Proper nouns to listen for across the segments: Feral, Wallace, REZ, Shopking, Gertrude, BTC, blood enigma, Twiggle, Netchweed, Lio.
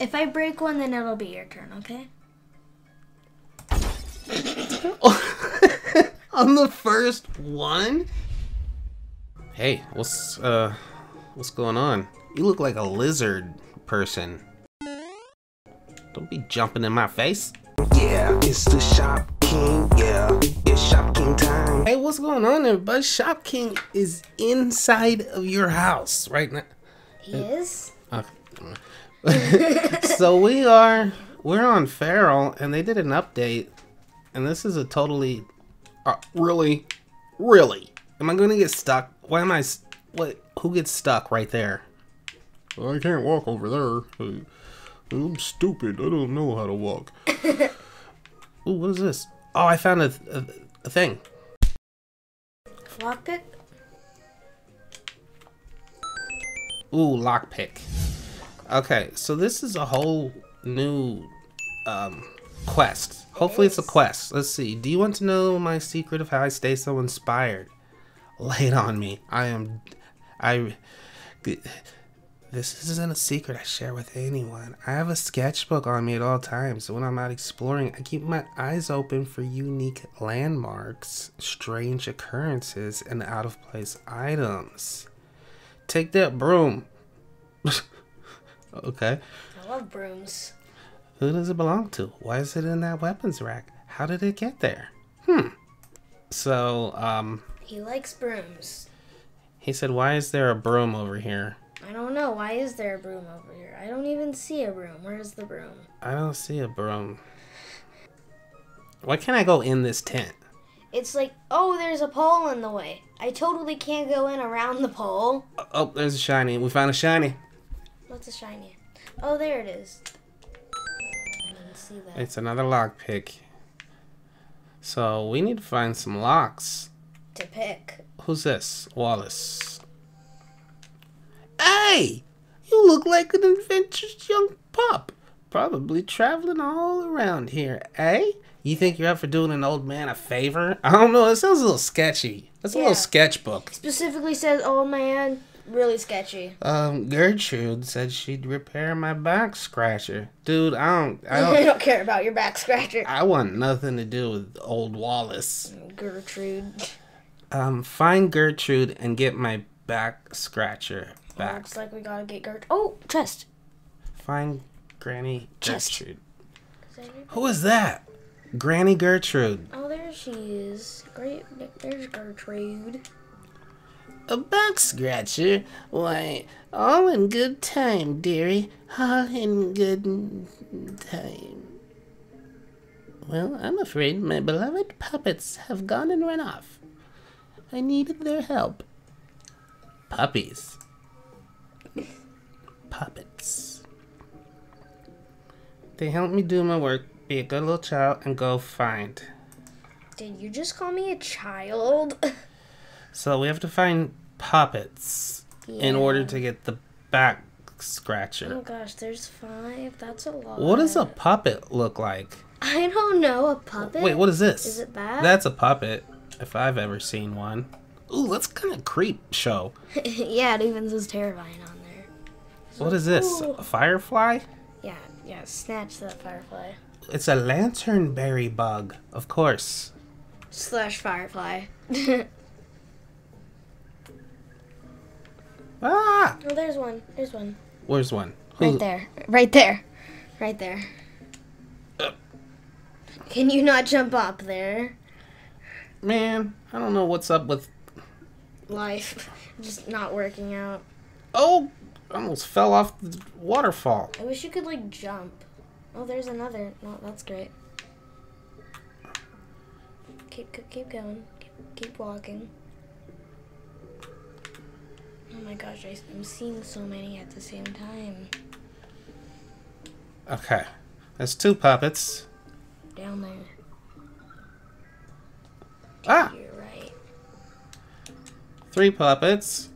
If I break one, then it'll be your turn, okay? On the first one? Hey, what's going on? You look like a lizard person. Don't be jumping in my face. Yeah, it's the Shop King. Yeah, it's Shop King time. Hey, what's going on, everybody? Shop King is inside of your house right now. He is? Okay. So we're on Feral, and they did an update, and this is a totally, really? Am I going to get stuck? Why am I, what, who gets stuck right there? Well, I can't walk over there. I'm stupid. I don't know how to walk. Ooh, what is this? Oh, I found a thing. Lockpick? Ooh, lockpick. Okay, so this is a whole new quest. Hopefully it's a quest. Let's see. Do you want to know my secret of how I stay so inspired? Lay it on me. This isn't a secret I share with anyone. I have a sketchbook on me at all times, so when I'm out exploring, I keep my eyes open for unique landmarks, strange occurrences, and out-of-place items. Take that broom. Okay. I love brooms. Who does it belong to? Why is it in that weapons rack? How did it get there? So, he likes brooms. He said, why is there a broom over here? I don't know. Why is there a broom over here? I don't even see a broom. Where is the broom? I don't see a broom. Why can't I go in this tent? It's like, oh, there's a pole in the way. I totally can't go in around the pole. Oh, there's a shiny. We found a shiny. What's a shiny? Oh, there it is. I didn't see that. It's another lock pick. So we need to find some locks. To pick. Who's this? Wallace. Hey! You look like an adventurous young pup. Probably traveling all around here, eh? You think you're up for doing an old man a favor? I don't know. It sounds a little sketchy. That's a little sketchbook. Specifically says old man. Really sketchy. Gertrude said she'd repair my back scratcher. Dude, I don't I don't care about your back scratcher. I want nothing to do with old Wallace. Gertrude. Find Gertrude and get my back scratcher back. It looks like we gotta get Gertrude. Oh, chest. Find Granny Gertrude. Who is that? Granny Gertrude. Oh, there she is. Great, there's Gertrude. A back scratcher? Why, all in good time, dearie. All in good time. Well, I'm afraid my beloved puppets have gone and run off. I needed their help. Puppies. Puppets. They help me do my work, be a good little child, and go find. Did you just call me a child? So we have to find puppets in order to get the back scratcher. Oh gosh, there's 5. That's a lot. What does a puppet look like? I don't know. A puppet? Wait, what is this? Is it that? That's a puppet, if I've ever seen one. Ooh, that's kind of creep show. Yeah, it even says terrifying on there. It's what is this? Ooh. A firefly? Yeah, snatch that firefly. It's a lanternberry bug, of course. Slash firefly. Ah! Oh, there's one. There's one. Where's one? Who's... Right there. Right there. Right there. Can you not jump up there? Man, I don't know what's up with... life. Just not working out. Oh! Almost fell off the waterfall. I wish you could, like, jump. Oh, there's another. No, that's great. Keep going. Keep walking. Oh my gosh, I'm seeing so many at the same time. Okay. There's 2 puppets. Down there. Ah! You're right. 3 puppets.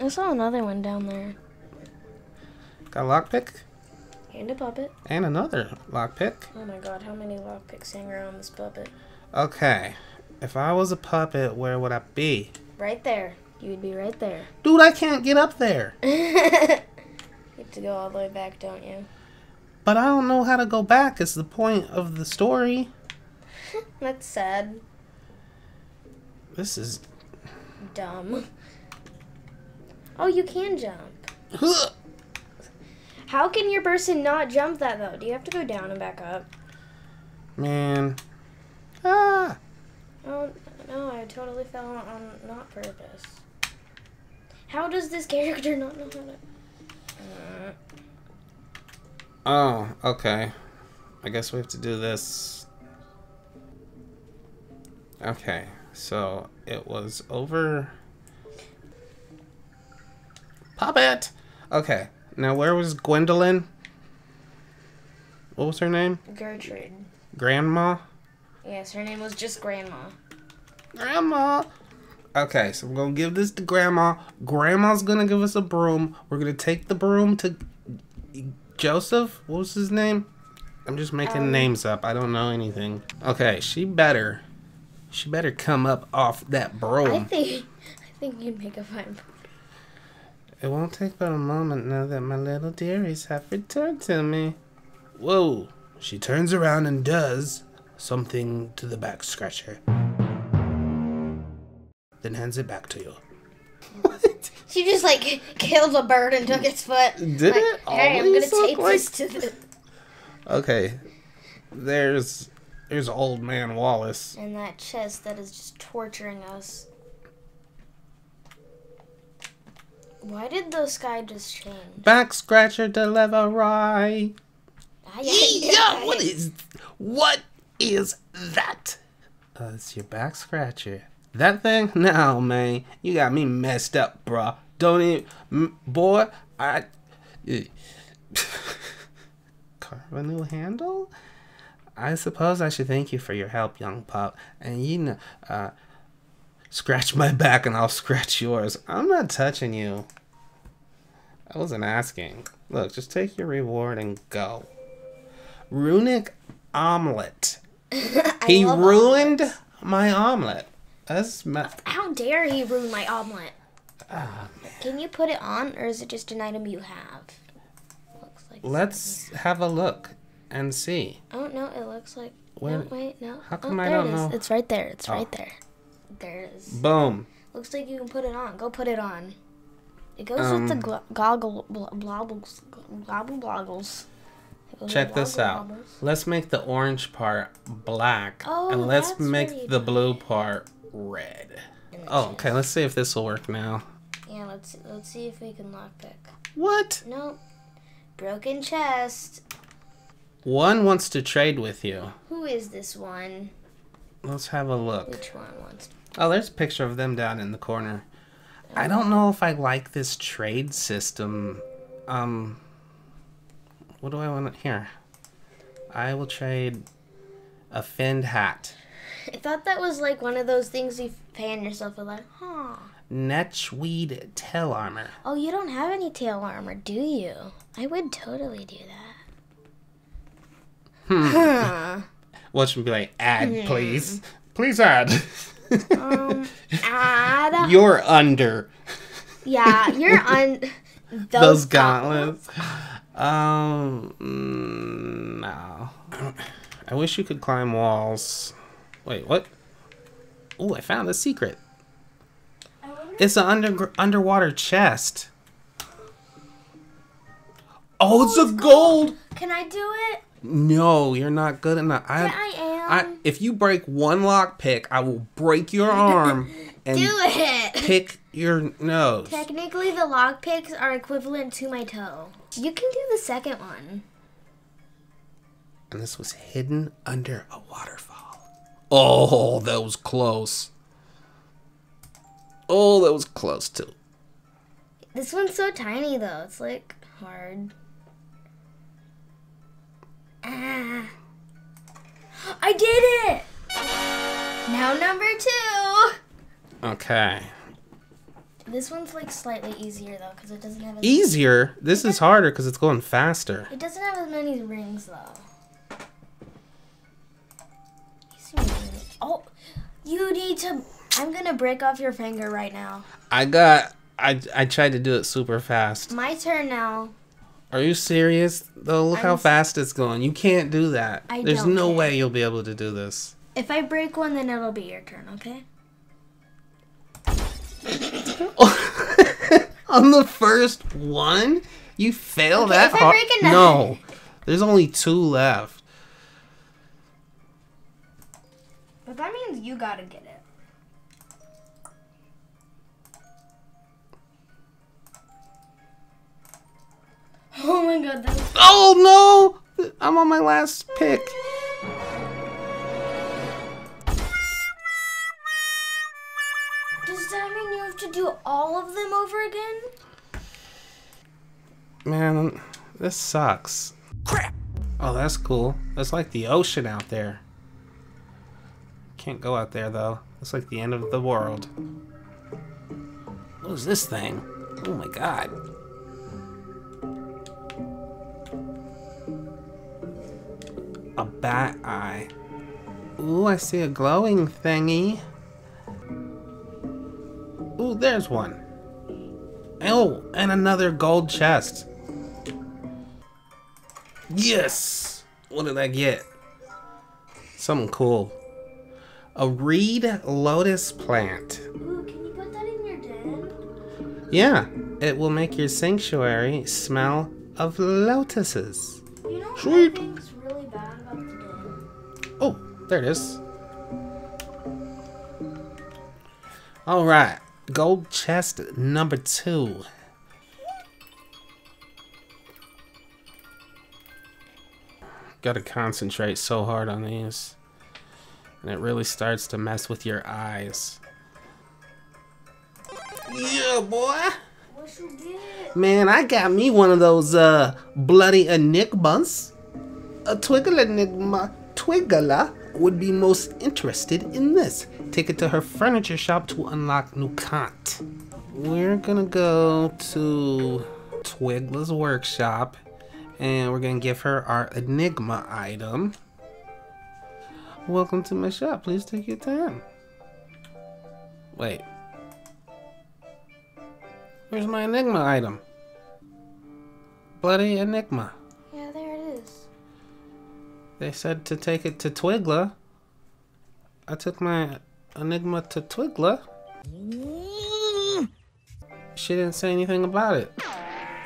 I saw another one down there. Got a lockpick. And a puppet. And another lockpick. Oh my god, how many lockpicks hang around this puppet? Okay. If I was a puppet, where would I be? Right there. You'd be right there. Dude, I can't get up there. You have to go all the way back, don't you? But I don't know how to go back is the point of the story. That's sad. This is... dumb. Oh, you can jump. How can your person not jump that, though? Do you have to go down and back up? Man. Ah! Oh, no, I totally fell on not purpose. How does this character not know how to... Oh, okay. I guess we have to do this. Okay, so it was over... Pop it! Okay, now where was Gwendolyn? What was her name? Gertrude. Grandma? Yes, her name was just Grandma. Grandma! Okay, so we're gonna give this to Grandma. Grandma's gonna give us a broom. We're gonna take the broom to Joseph? What was his name? I'm just making names up. I don't know anything. Okay, she better come up off that broom. I think you'd make a fine broom. It won't take but a moment now that my little dearies have returned to me. Whoa. She turns around and does something to the back scratcher. Then hands it back to you. What? She just like killed a bird and took its foot. Did like, it? Hey, I'm gonna tape this to the... Okay. There's old man Wallace. And that chest that is just torturing us. Why did the sky just change? Back scratcher delivery. Yeah, what is that? It's your back scratcher. That thing? No, man, you got me messed up, bruh. Don't even, boy. Carve a new handle. I suppose I should thank you for your help, young pup. And you know, scratch my back and I'll scratch yours. I'm not touching you. I wasn't asking. Look, just take your reward and go. Runic omelet. He ruined omelets. My omelet. That's my... How dare he ruin my omelet? Oh, man. Can you put it on, or is it just an item you have? Looks like Let's have a look and see. Oh no, it looks like. Wait, no, wait, no. How come I don't know? It's right there. It's right there. There it is. Boom. Looks like you can put it on. Go put it on. It goes with the goggles. Check this out. Let's make the orange part black, and let's make the blue part red. Oh, okay. Let's see if this will work now. Yeah, let's see if we can lockpick. What? Nope. Broken chest. One wants to trade with you. Who is this one? Let's have a look. Which one wants? Oh, there's a picture of them down in the corner. I don't know if I like this trade system. What do I want here? I will trade a fend hat. I thought that was like one of those things you fan yourself with, like, huh. Netchweed tail armor. Oh, you don't have any tail armor, do you? I would totally do that. Huh. Well, should be like, add, please. Please add. Add. You're under. Yeah, you're on those gauntlets. No. I wish you could climb walls. Wait, what? Oh, I found a secret. It's an underwater chest. Oh, it's a gold. Can I do it? No, you're not good enough. Yeah, I am. If you break one lock pick, I will break your arm and do it. Pick your nose. Technically, the lock picks are equivalent to my toe. You can do the second one. And this was hidden under a waterfall. Oh, that was close. Oh, that was close too. This one's so tiny though. It's like hard. Ah. I did it! Now number two. Okay. This one's like slightly easier though, because it doesn't have as easier? This is harder because it's going faster. It doesn't have as many rings though. Oh, you need to... I'm gonna break off your finger right now. I tried to do it super fast. My turn now. Are you serious? Though, look how fast it's going. You can't do that. There's no way you'll be able to do this. If I break one, then it'll be your turn, okay? On the first one? You fail okay, that hard? No. There's only two left. But that means you gotta get it. Oh my god. That was... Oh no! I'm on my last pick. Does that mean you have to do all of them over again? Man, this sucks. Crap! Oh, that's cool. That's like the ocean out there. Can't go out there though. It's like the end of the world. What is this thing? Oh my god. A bat eye. Ooh, I see a glowing thingy. Ooh, there's one. Oh, and another gold chest. Yes! What did I get? Something cool. A reed lotus plant. Ooh, can you put that in your den? Yeah, it will make your sanctuary smell of lotuses. You know what I think's really bad about the den? Oh, there it is. Alright. Gold chest number 2. Gotta concentrate so hard on these. And it really starts to mess with your eyes. Yeah, boy! What you get? Man, I got me one of those bloody enigmas. A Twiggle enigma. Twiggle would be most interested in this. Take it to her furniture shop to unlock new content. We're gonna go to Twiggle's workshop and we're gonna give her our enigma item. Welcome to my shop, please take your time. Wait, where's my enigma item? Bloody enigma. Yeah, there it is. They said to take it to Twiggle. I took my enigma to Twiggle. She didn't say anything about it.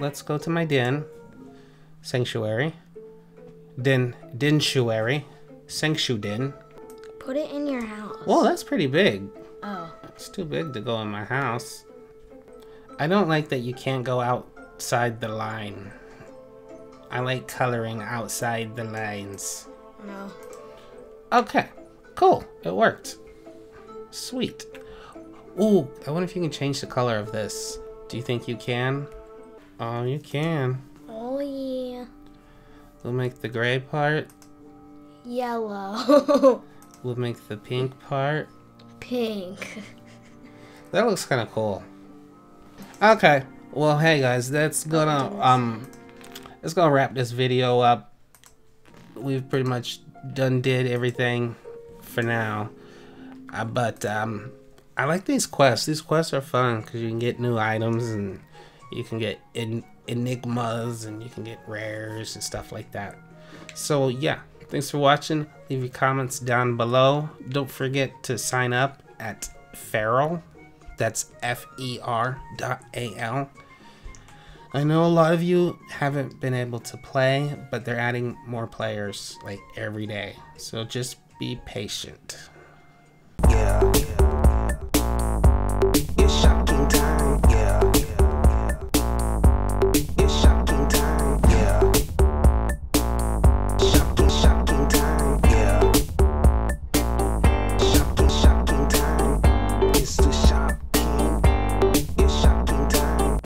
Let's go to my den. Sanctuary. Den-tuary. Sanctu-den. Put it in your house. Whoa, that's pretty big. Oh. It's too big to go in my house. I don't like that you can't go outside the line. I like coloring outside the lines. No. Okay. Cool, it worked. Sweet. Ooh, I wonder if you can change the color of this. Do you think you can? Oh, you can. Oh, yeah. We'll make the gray part yellow. We'll make the pink part pink. That looks kind of cool. Okay, well, hey guys, that's gonna, it's gonna wrap this video up. We've pretty much did everything for now, but I like these quests. These quests are fun because you can get new items and you can get enigmas and you can get rares and stuff like that. So yeah, thanks for watching. Leave your comments down below. Don't forget to sign up at Feral. That's FER.AL. I know a lot of you haven't been able to play, but they're adding more players like every day, so just be patient.